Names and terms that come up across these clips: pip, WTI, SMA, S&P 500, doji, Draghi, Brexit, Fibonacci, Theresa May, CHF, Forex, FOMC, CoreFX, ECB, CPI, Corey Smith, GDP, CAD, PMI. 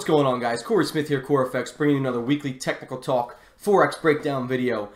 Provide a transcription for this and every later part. What's going on, guys? Corey Smith here, CoreFX, bringing you another weekly technical talk Forex breakdown video.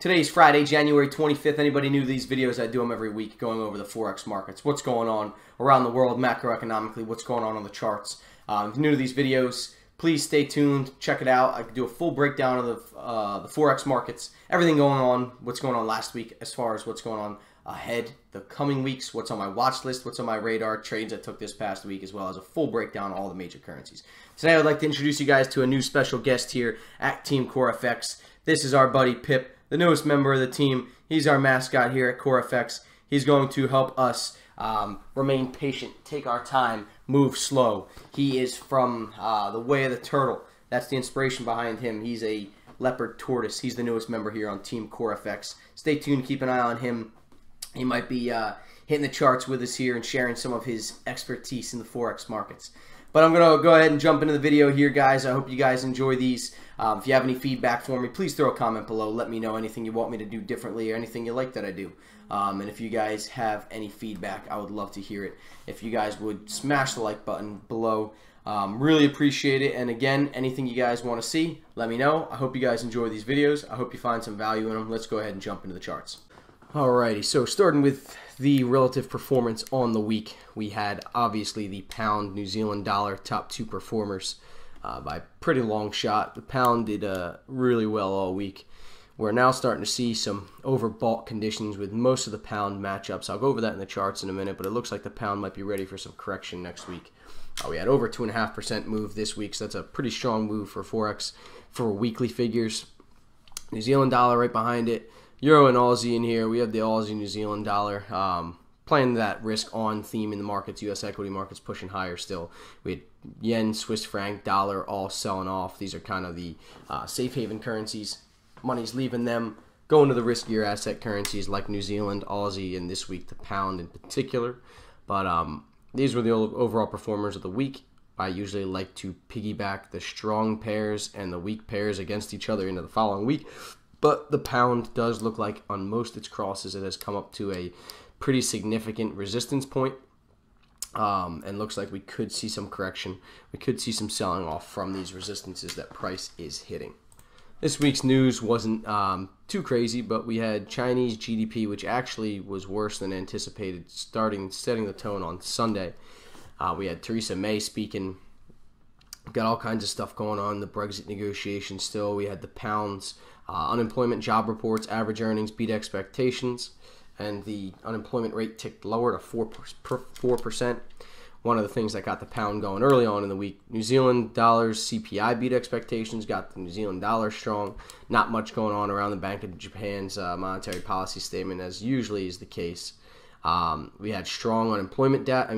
Today's Friday, January 25th. Anybody new to these videos? I do them every week, going over the Forex markets. What's going on around the world, macroeconomically, what's going on the charts. If you're new to these videos, please stay tuned, check it out. I do a full breakdown of the Forex markets, everything going on, what's going on last week as far as what's going on ahead, the coming weeks, what's on my watch list, what's on my radar, trades I took this past week, as well as a full breakdown of all the major currencies. Today I would like to introduce you guys to a new special guest here at Team CoreFX. This is our buddy Pip, the newest member of the team. He's our mascot here at CoreFX. He's going to help us remain patient, take our time, move slow. He is from the Way of the Turtle. That's the inspiration behind him. He's a leopard tortoise. He's the newest member here on Team CoreFX. Stay tuned, keep an eye on him. He might be hitting the charts with us here and sharing some of his expertise in the Forex markets. But I'm going to go ahead and jump into the video here, guys. I hope you guys enjoy these. If you have any feedback for me, please throw a comment below. Let me know anything you want me to do differently or anything you like that I do. And if you guys have any feedback, I would love to hear it. If you guys would smash the like button below, really appreciate it. And again, anything you guys want to see, let me know. I hope you guys enjoy these videos. I hope you find some value in them. Let's go ahead and jump into the charts. Alrighty, so starting with the relative performance on the week, we had obviously the pound, New Zealand dollar, top two performers by pretty long shot. The pound did really well all week. We're now starting to see some overbought conditions with most of the pound matchups. I'll go over that in the charts in a minute, but it looks like the pound might be ready for some correction next week. We had over 2.5% move this week, so that's a pretty strong move for Forex for weekly figures. New Zealand dollar right behind it. Euro and Aussie in here. We have the Aussie, New Zealand dollar, playing that risk on theme in the markets. U.S. equity markets pushing higher still. We had yen, Swiss franc, dollar all selling off. These are kind of the safe haven currencies. Money's leaving them, going to the riskier asset currencies like New Zealand, Aussie, and this week the pound in particular. But these were the overall performers of the week. I usually like to piggyback the strong pairs and the weak pairs against each other into the following week. But the pound does look like on most of its crosses it has come up to a pretty significant resistance point, and looks like we could see some correction. We could see some selling off from these resistances that price is hitting. This week's news wasn't too crazy, but we had Chinese GDP, which actually was worse than anticipated, setting the tone on Sunday. We had Theresa May speaking. We've got all kinds of stuff going on. The Brexit negotiations still. We had the pound's unemployment job reports, average earnings beat expectations, and the unemployment rate ticked lower to 4%. One of the things that got the pound going early on in the week, New Zealand dollar's CPI beat expectations, got the New Zealand dollar strong. Not much going on around the Bank of Japan's monetary policy statement, as usually is the case. We had strong unemployment data.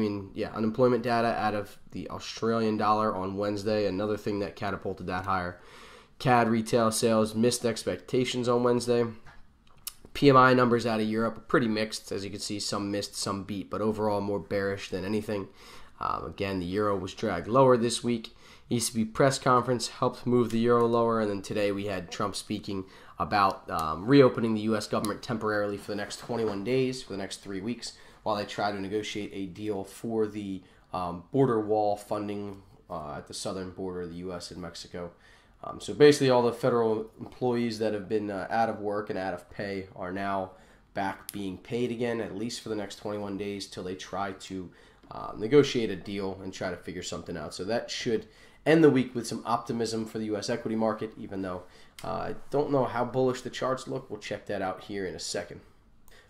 Unemployment data out of the Australian dollar on Wednesday, another thing that catapulted that higher. CAD retail sales missed expectations on Wednesday. PMI numbers out of Europe are pretty mixed. As you can see, some missed, some beat, but overall more bearish than anything. Again, the euro was dragged lower this week. ECB press conference helped move the euro lower, and then today we had Trump speaking about reopening the U.S. government temporarily for the next 21 days, for the next 3 weeks, while they try to negotiate a deal for the border wall funding at the southern border of the U.S. and Mexico. So basically all the federal employees that have been out of work and out of pay are now back being paid again, at least for the next 21 days till they try to negotiate a deal and try to figure something out. So that should end the week with some optimism for the U.S. equity market, even though I don't know how bullish the charts look. We'll check that out here in a second.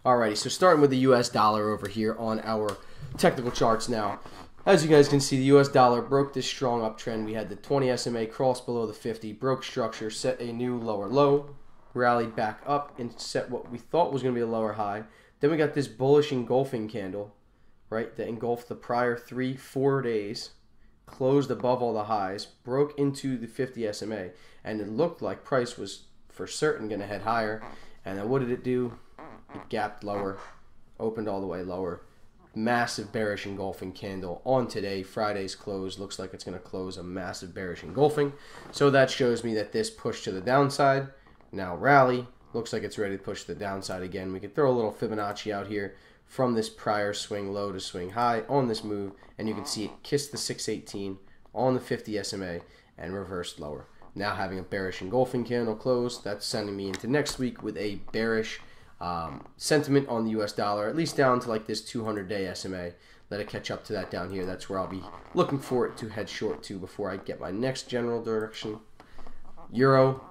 Alrighty, so starting with the U.S. dollar over here on our technical charts now. As you guys can see, the U.S. dollar broke this strong uptrend. We had the 20 SMA cross below the 50, broke structure, set a new lower low, rallied back up, and set what we thought was going to be a lower high. Then we got this bullish engulfing candle, right, that engulfed the prior 3-4 days, closed above all the highs, broke into the 50 SMA, and it looked like price was for certain going to head higher. And then what did it do? It gapped lower, opened all the way lower. Massive bearish engulfing candle on today. Friday's close looks like it's going to close a massive bearish engulfing, so that shows me that this push to the downside, now rally, looks like it's ready to push to the downside again. We could throw a little Fibonacci out here from this prior swing low to swing high on this move, and you can see it kissed the 618, on the 50 SMA and reversed lower. Now having a bearish engulfing candle close, that's sending me into next week with a bearish sentiment on the US dollar, at least down to like this 200-day SMA. Let it catch up to that down here. That's where I'll be looking for it to head short to before I get my next general direction. Euro,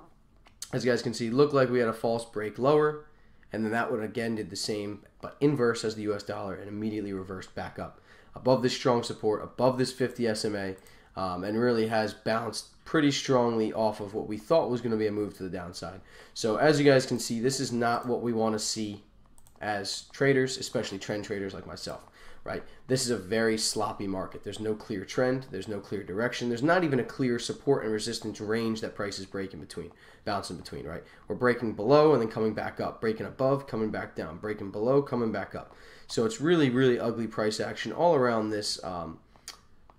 as you guys can see, looked like we had a false break lower, and then that one again did the same but inverse as the US dollar and immediately reversed back up above this strong support, above this 50 SMA, and really has bounced pretty strongly off of what we thought was going to be a move to the downside. So as you guys can see, this is not what we want to see as traders, especially trend traders like myself, right? This is a very sloppy market. There's no clear trend. There's no clear direction. There's not even a clear support and resistance range that prices break in between, bounce in between, right? We're breaking below and then coming back up, breaking above, coming back down, breaking below, coming back up. So it's really, really ugly price action all around this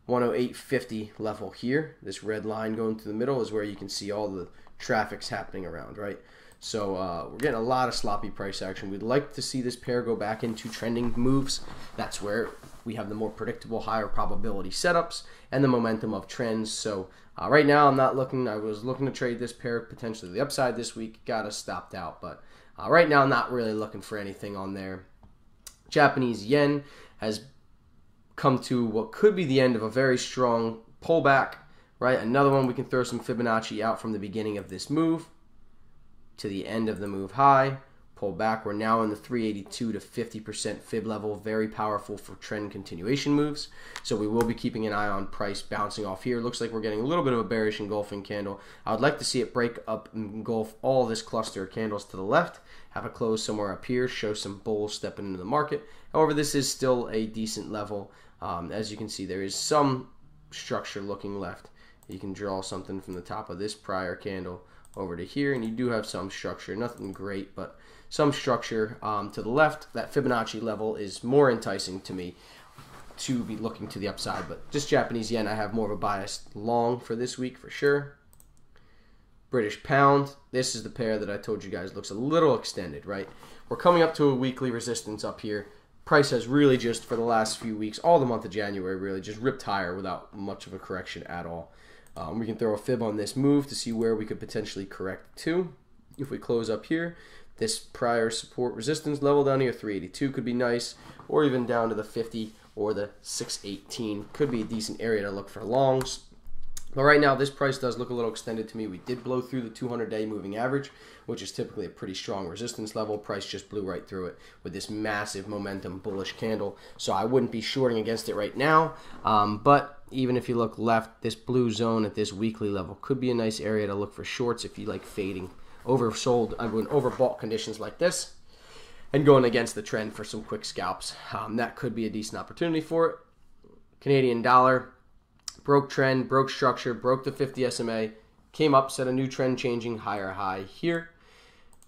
108.50 level here. This red line going through the middle is where you can see all the traffic's happening around, right? So we're getting a lot of sloppy price action. We'd like to see this pair go back into trending moves. That's where we have the more predictable, higher probability setups and the momentum of trends. So right now I'm not looking. I was looking to trade this pair potentially the upside this week. Got us stopped out, but right now I'm not really looking for anything on there. Japanese yen has come to what could be the end of a very strong pullback, right? Another one we can throw some Fibonacci out from the beginning of this move to the end of the move high, pull back. We're now in the 382 to 50% fib level, very powerful for trend continuation moves. So we will be keeping an eye on price bouncing off here. Looks like we're getting a little bit of a bearish engulfing candle. I would like to see it break up and engulf all this cluster of candles to the left, have a close somewhere up here, show some bulls stepping into the market. However, this is still a decent level. As you can see, there is some structure looking left. You can draw something from the top of this prior candle over to here, and you do have some structure, nothing great, but some structure to the left. That Fibonacci level is more enticing to me to be looking to the upside, but just Japanese yen, I have more of a bias long for this week for sure. British pound, this is the pair that I told you guys looks a little extended, right? We're coming up to a weekly resistance up here. Price has really just for the last few weeks, all the month of January, really just ripped higher without much of a correction at all. We can throw a fib on this move to see where we could potentially correct to. If we close up here, this prior support resistance level down here, 382 could be nice, or even down to the 50 or the 618 could be a decent area to look for longs. But right now, this price does look a little extended to me. We did blow through the 200-day moving average, which is typically a pretty strong resistance level. Price just blew right through it with this massive momentum bullish candle. So I wouldn't be shorting against it right now. But even if you look left, this blue zone at this weekly level could be a nice area to look for shorts if you like fading, oversold, I mean, overbought conditions like this, and going against the trend for some quick scalps. That could be a decent opportunity for it. Canadian dollar. Broke trend, broke structure, broke the 50 SMA, came up, set a new trend changing higher high here,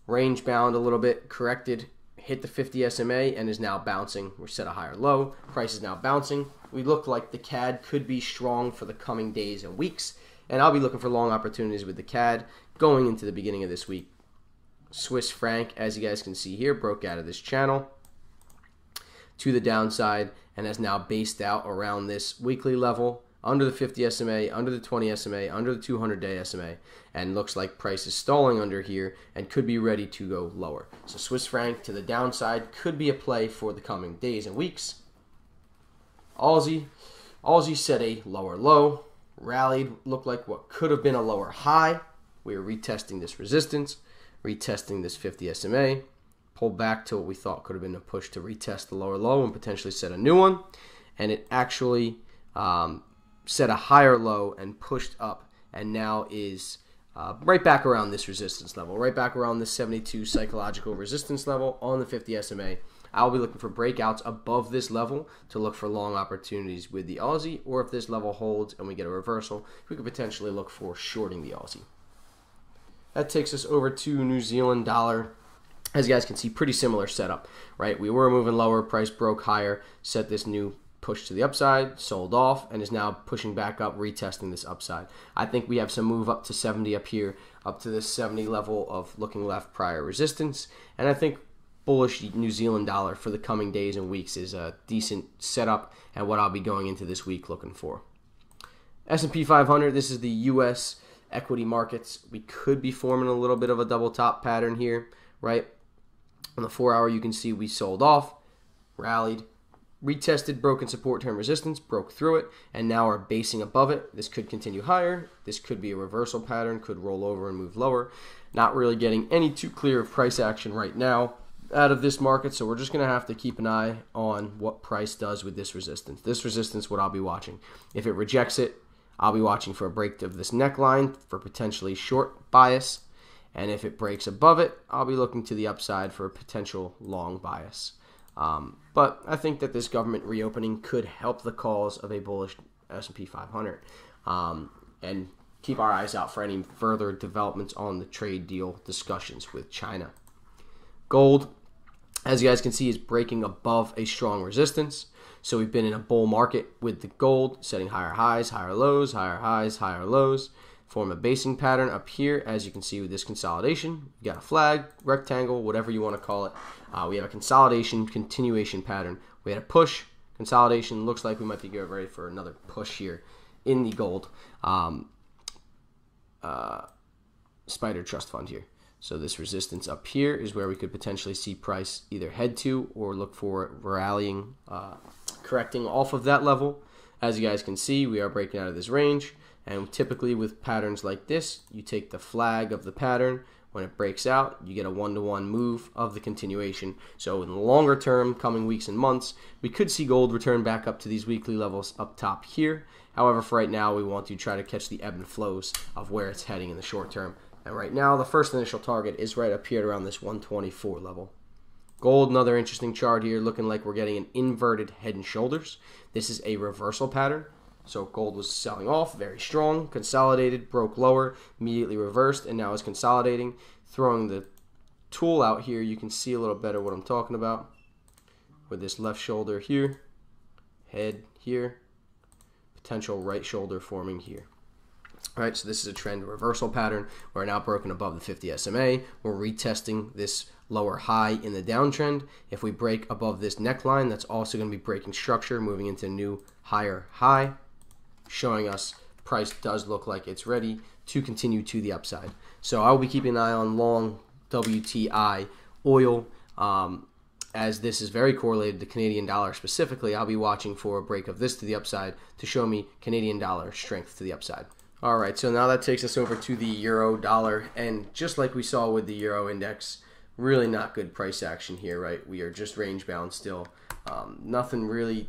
range bound a little bit, corrected, hit the 50 SMA and is now bouncing. We're set a higher low, price is now bouncing. We look like the CAD could be strong for the coming days and weeks, and I'll be looking for long opportunities with the CAD going into the beginning of this week. Swiss franc, as you guys can see here, broke out of this channel to the downside and has now based out around this weekly level, under the 50 SMA, under the 20 SMA, under the 200-day SMA, and looks like price is stalling under here and could be ready to go lower. So Swiss franc to the downside could be a play for the coming days and weeks. Aussie set a lower low, rallied, looked like what could have been a lower high. We are retesting this resistance, retesting this 50 SMA, pulled back to what we thought could have been a push to retest the lower low and potentially set a new one, and it actually set a higher low and pushed up and now is right back around this resistance level, right back around this 72 psychological resistance level on the 50 SMA. I'll be looking for breakouts above this level to look for long opportunities with the Aussie, or if this level holds and we get a reversal, we could potentially look for shorting the Aussie. That takes us over to New Zealand dollar. As you guys can see, pretty similar setup, right? We were moving lower, price broke higher, set this new push to the upside, sold off, and is now pushing back up, retesting this upside. I think we have some move up to 70 up here, up to this 70 level of looking left prior resistance. And I think bullish New Zealand dollar for the coming days and weeks is a decent setup and what I'll be going into this week looking for. S&P 500, this is the U.S. equity markets. We could be forming a little bit of a double top pattern here, right? On the 4-hour, you can see we sold off, rallied, retested broken support term resistance, broke through it, and now are basing above it. This could continue higher. This could be a reversal pattern, could roll over and move lower. Not really getting any too clear of price action right now out of this market, so we're just going to have to keep an eye on what price does with this resistance. This resistance, what I'll be watching. If it rejects it, I'll be watching for a break of this neckline for potentially short bias. And if it breaks above it, I'll be looking to the upside for a potential long bias. But I think that this government reopening could help the cause of a bullish S&P 500. And keep our eyes out for any further developments on the trade deal discussions with China. Gold, as you guys can see, is breaking above a strong resistance. So we've been in a bull market with the gold, setting higher highs, higher lows, higher highs, higher lows. Form a basing pattern up here, as you can see with this consolidation. You got a flag, rectangle, whatever you want to call it. We have a consolidation, continuation pattern. We had a push, consolidation. Looks like we might be getting ready for another push here in the gold spider trust fund here. So this resistance up here is where we could potentially see price either head to or look for rallying, correcting off of that level. As you guys can see, we are breaking out of this range. And typically with patterns like this, you take the flag of the pattern. When it breaks out, you get a one-to-one move of the continuation. So in the longer term, coming weeks and months, we could see gold return back up to these weekly levels up top here. However, for right now, we want to try to catch the ebb and flows of where it's heading in the short term. And right now, the first initial target is right up here around this 124 level. Gold, another interesting chart here, looking like we're getting an inverted head and shoulders. This is a reversal pattern. So gold was selling off, very strong, consolidated, broke lower, immediately reversed, and now is consolidating. Throwing the tool out here, you can see a little better what I'm talking about with this left shoulder here, head here, potential right shoulder forming here. All right, so this is a trend reversal pattern. We're now broken above the 50 SMA. We're retesting this lower high in the downtrend. If we break above this neckline, that's also going to be breaking structure, moving into new higher high, showing us price does look like it's ready to continue to the upside. So I will be keeping an eye on long WTI oil, as this is very correlated to Canadian dollar specifically. I'll be watching for a break of this to the upside to show me Canadian dollar strength to the upside. All right, so now that takes us over to the euro dollar, and just like we saw with the euro index, really not good price action here, right? We are just range bound still. Nothing really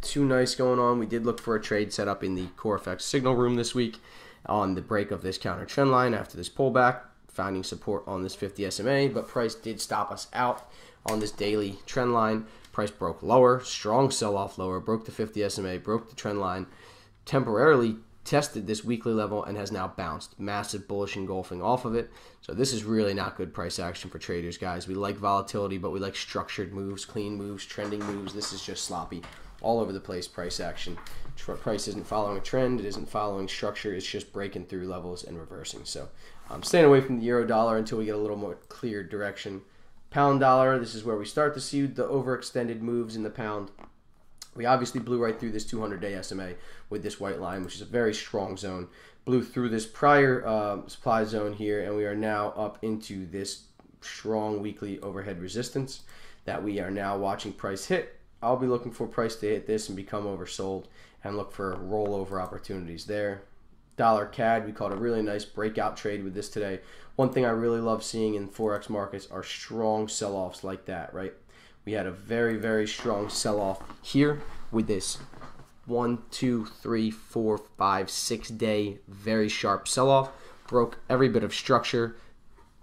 too nice going on. We did look for a trade set up in the CoreFX signal room this week on the break of this counter trend line after this pullback, finding support on this 50 SMA, but price did stop us out on this daily trend line. Price broke lower, strong sell-off lower, broke the 50 SMA, broke the trend line, temporarily tested this weekly level and has now bounced. Massive bullish engulfing off of it. So this is really not good price action for traders, guys. We like volatility, but we like structured moves, clean moves, trending moves. This is just sloppy. All over the place price action. Price isn't following a trend. It isn't following structure. It's just breaking through levels and reversing. So I'm staying away from the euro dollar until we get a little more clear direction. Pound dollar, this is where we start to see the overextended moves in the pound. We obviously blew right through this 200-day SMA with this white line, which is a very strong zone. Blew through this prior supply zone here, and we are now up into this strong weekly overhead resistance that we are now watching price hit. I'll be looking for price to hit this and become oversold and look for rollover opportunities there. Dollar CAD, we called a really nice breakout trade with this today. One thing I really love seeing in Forex markets are strong sell-offs like that, right? We had a very, very strong sell-off here with this 1, 2, 3, 4, 5, 6 day very sharp sell-off. Broke every bit of structure,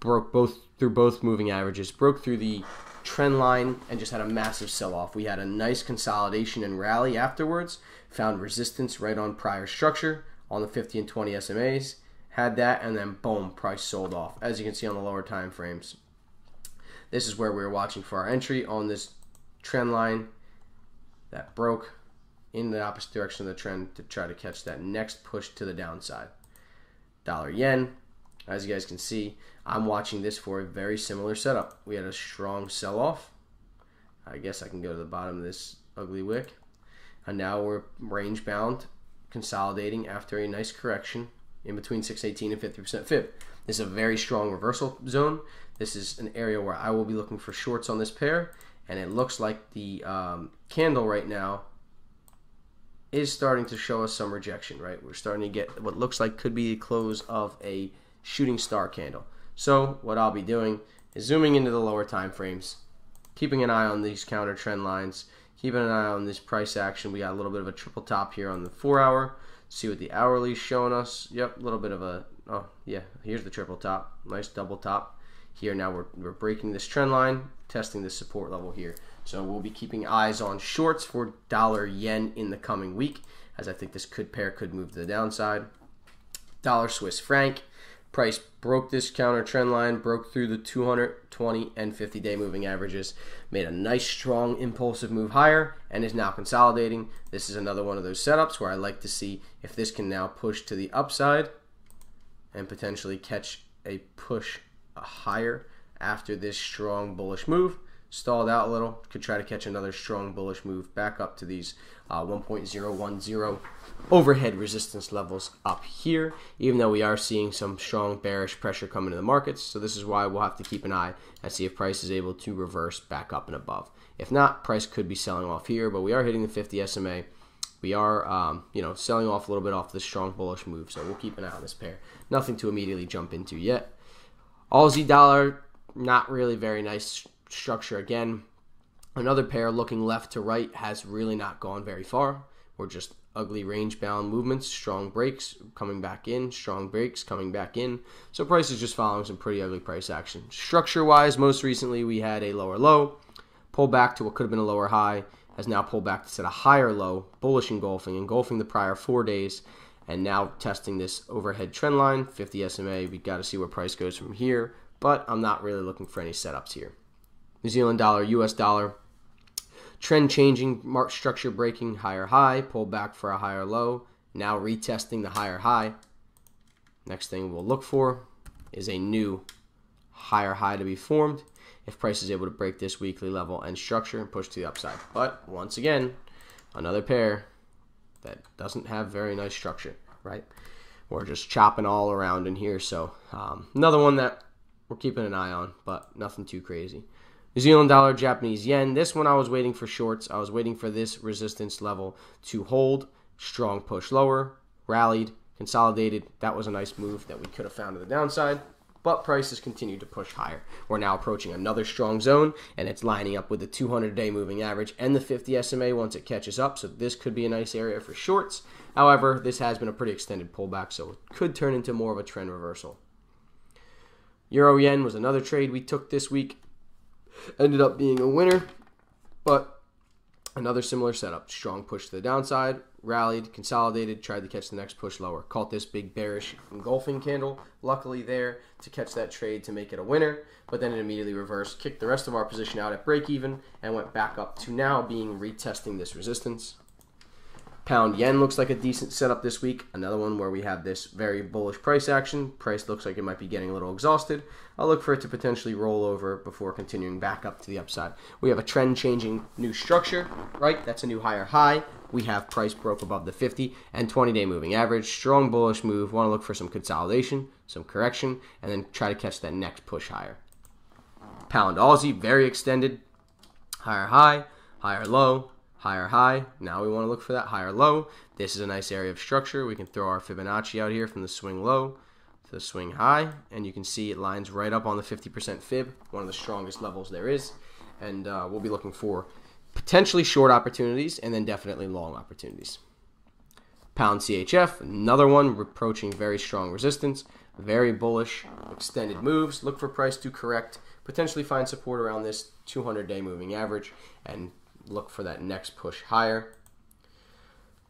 broke through both moving averages, broke through the trend line, and just had a massive sell-off. We had a nice consolidation and rally afterwards, found resistance right on prior structure on the 50 and 20 SMAs, had that, and then boom, price sold off. As you can see on the lower time frames, this is where we were watching for our entry on this trend line that broke in the opposite direction of the trend to try to catch that next push to the downside. Dollar yen, as you guys can see, I'm watching this for a very similar setup. We had a strong sell-off. I guess I can go to the bottom of this ugly wick. And now we're range bound, consolidating after a nice correction in between 618 and 50% fib. This is a very strong reversal zone. This is an area where I will be looking for shorts on this pair, and it looks like the candle right now is starting to show us some rejection, right? We're starting to get what looks like could be the close of a shooting star candle. So what I'll be doing is zooming into the lower time frames, keeping an eye on these counter trend lines, keeping an eye on this price action. We got a little bit of a triple top here on the 4 hour. See what the hourly is showing us. Yep, a little bit of a, oh yeah, here's the triple top, nice double top here. Now we're breaking this trend line, testing this support level here. So we'll be keeping eyes on shorts for dollar yen in the coming week, as I think this pair could move to the downside. Dollar Swiss franc, price broke this counter trend line, broke through the 220 and 50-day moving averages, made a nice strong impulsive move higher, and is now consolidating. This is another one of those setups where I like to see if this can now push to the upside and potentially catch a push higher after this strong bullish move. Stalled out a little, could try to catch another strong bullish move back up to these 1.010 overhead resistance levels up here, even though we are seeing some strong bearish pressure come into the markets. So this is why we'll have to keep an eye and see if price is able to reverse back up and above. If not, price could be selling off here, but we are hitting the 50 SMA. We are you know, selling off a little bit off this strong bullish move, so we'll keep an eye on this pair. Nothing to immediately jump into yet. Aussie dollar, not really very nice structure again. Another pair looking left to right has really not gone very far. We're just ugly range bound movements, strong breaks coming back in, strong breaks coming back in. So price is just following some pretty ugly price action. Structure wise, most recently we had a lower low, pull back to what could have been a lower high, has now pulled back to set a higher low, bullish engulfing the prior 4 days, and now testing this overhead trend line, 50 SMA. We got to see where price goes from here, but I'm not really looking for any setups here. New Zealand dollar, US dollar, trend changing, mark structure breaking, higher high, pull back for a higher low, now retesting the higher high. Next thing we'll look for is a new higher high to be formed if price is able to break this weekly level and structure and push to the upside. But once again, another pair that doesn't have very nice structure, right? We're just chopping all around in here. So another one that we're keeping an eye on, but nothing too crazy. New Zealand dollar, Japanese yen. This one I was waiting for shorts. I was waiting for this resistance level to hold. Strong push lower, rallied, consolidated. That was a nice move that we could have found to the downside, but prices continued to push higher. We're now approaching another strong zone, and it's lining up with the 200-day moving average and the 50 SMA once it catches up, so this could be a nice area for shorts. However, this has been a pretty extended pullback, so it could turn into more of a trend reversal. Euro yen was another trade we took this week. Ended up being a winner, but another similar setup. Strong push to the downside, rallied, consolidated, tried to catch the next push lower. Caught this big bearish engulfing candle, luckily there to catch that trade to make it a winner, but then it immediately reversed, kicked the rest of our position out at break even, and went back up to now being retesting this resistance. Pound yen looks like a decent setup this week. Another one where we have this very bullish price action. Price looks like it might be getting a little exhausted. I'll look for it to potentially roll over before continuing back up to the upside. We have a trend changing new structure, right? That's a new higher high. We have price broke above the 50 and 20-day moving average. Strong bullish move. Want to look for some consolidation, some correction, and then try to catch that next push higher. Pound Aussie, very extended. Higher high, higher low. Higher high, now we want to look for that higher low. This is a nice area of structure. We can throw our Fibonacci out here from the swing low to the swing high, and you can see it lines right up on the 50% fib, one of the strongest levels there is, and we'll be looking for potentially short opportunities and then definitely long opportunities. Pound CHF, another one approaching very strong resistance, very bullish, extended moves. Look for price to correct, potentially find support around this 200-day moving average, and look for that next push higher.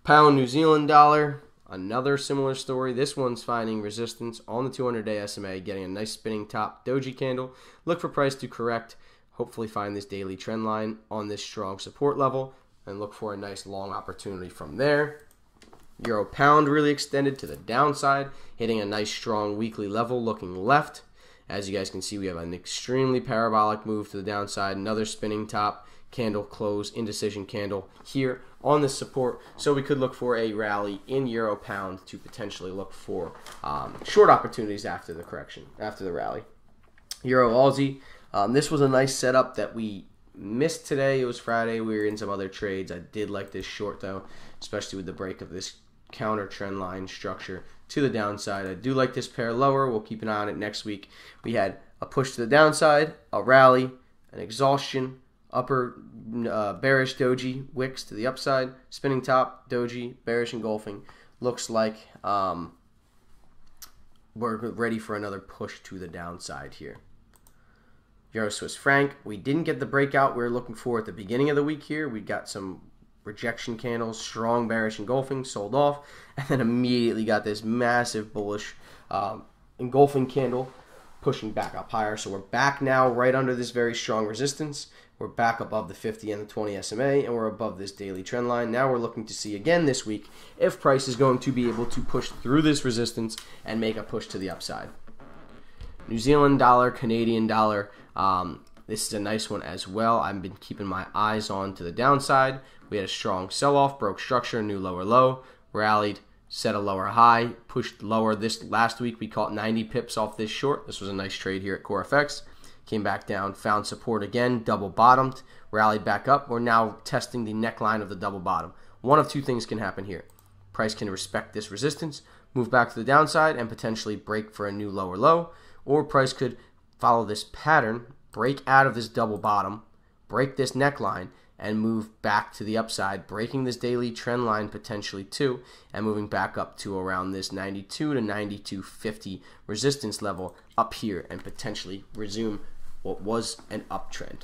Pound New Zealand dollar, another similar story. This one's finding resistance on the 200-day SMA, getting a nice spinning top doji candle. Look for price to correct, hopefully find this daily trend line on this strong support level, and look for a nice long opportunity from there. Euro pound really extended to the downside, hitting a nice strong weekly level, looking left. As you guys can see, we have an extremely parabolic move to the downside, another spinning top, candle close, indecision candle here on this support. So we could look for a rally in euro pound to potentially look for short opportunities after the correction, after the rally. Euro Aussie, this was a nice setup that we missed today. It was Friday. We were in some other trades. I did like this short though, especially with the break of this counter trend line structure to the downside. I do like this pair lower. We'll keep an eye on it next week. We had a push to the downside, a rally, an exhaustion, upper bearish doji, wicks to the upside, spinning top, doji, bearish engulfing. Looks like we're ready for another push to the downside here. Euro Swiss franc, we didn't get the breakout we were looking for at the beginning of the week here. We got some rejection candles, strong bearish engulfing, sold off, and then immediately got this massive bullish engulfing candle pushing back up higher. So we're back now right under this very strong resistance. We're back above the 50 and the 20 SMA, and we're above this daily trend line. Now we're looking to see again this week if price is going to be able to push through this resistance and make a push to the upside. New Zealand dollar, Canadian dollar. This is a nice one as well. I've been keeping my eyes on to the downside. We had a strong sell-off, broke structure, new lower low, rallied, set a lower high, pushed lower. This last week we caught 90 pips off this short. This was a nice trade here at CoreFX. Came back down, found support again, double bottomed, rallied back up. We're now testing the neckline of the double bottom. One of two things can happen here. Price can respect this resistance, move back to the downside, and potentially break for a new lower low. Or price could follow this pattern, break out of this double bottom, break this neckline, and move back to the upside, breaking this daily trend line potentially too, and moving back up to around this 92 to 92.50 resistance level up here, and potentially resume what was an uptrend.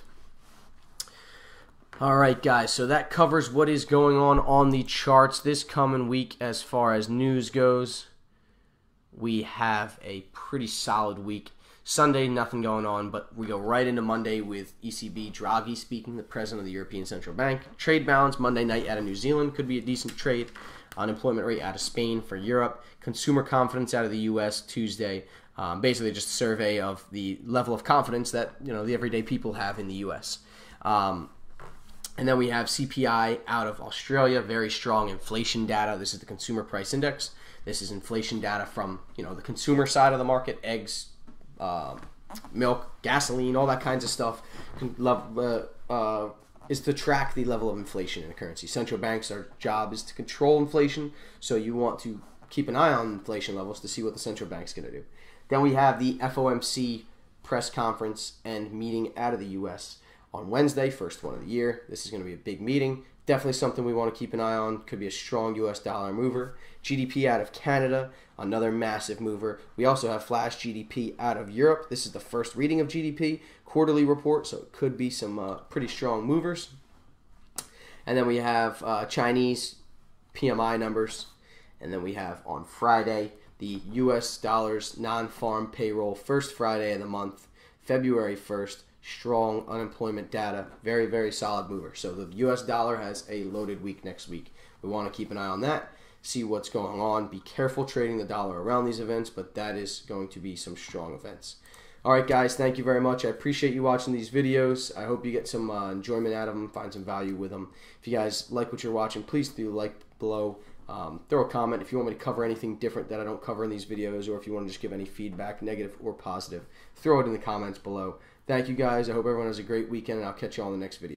All right, guys, so that covers what is going on the charts this coming week as far as news goes. We have a pretty solid week. Sunday, nothing going on, but we go right into Monday with ECB Draghi speaking, the president of the European Central Bank. Trade balance Monday night out of New Zealand could be a decent trade. Unemployment rate out of Spain for Europe. Consumer confidence out of the U.S. Tuesday. Basically just a survey of the level of confidence that, you know, the everyday people have in the U.S. And then we have CPI out of Australia, very strong inflation data. This is the consumer price index. This is inflation data from, you know, the consumer side of the market, eggs, milk, gasoline, all that kinds of stuff is to track the level of inflation in a currency. Central banks, our job is to control inflation, so you want to keep an eye on inflation levels to see what the central bank's going to do. Then we have the FOMC press conference and meeting out of the U.S. on Wednesday, first one of the year. This is going to be a big meeting. Definitely something we want to keep an eye on. Could be a strong U.S. dollar mover. GDP out of Canada, another massive mover. We also have flash GDP out of Europe. This is the first reading of GDP, quarterly report, so it could be some pretty strong movers. And then we have Chinese PMI numbers. And then we have on Friday the U.S. dollars non-farm payroll, first Friday of the month, February 1st. Strong unemployment data, very, very solid mover. So the U.S. dollar has a loaded week next week. We want to keep an eye on that, see what's going on. Be careful trading the dollar around these events, but that is going to be some strong events. All right, guys, thank you very much. I appreciate you watching these videos. I hope you get some enjoyment out of them, find some value with them. If you guys like what you're watching, please do like below. Throw a comment if you want me to cover anything different that I don't cover in these videos, or if you want to just give any feedback, negative or positive, throw it in the comments below. Thank you, guys. I hope everyone has a great weekend, and I'll catch you all in the next video.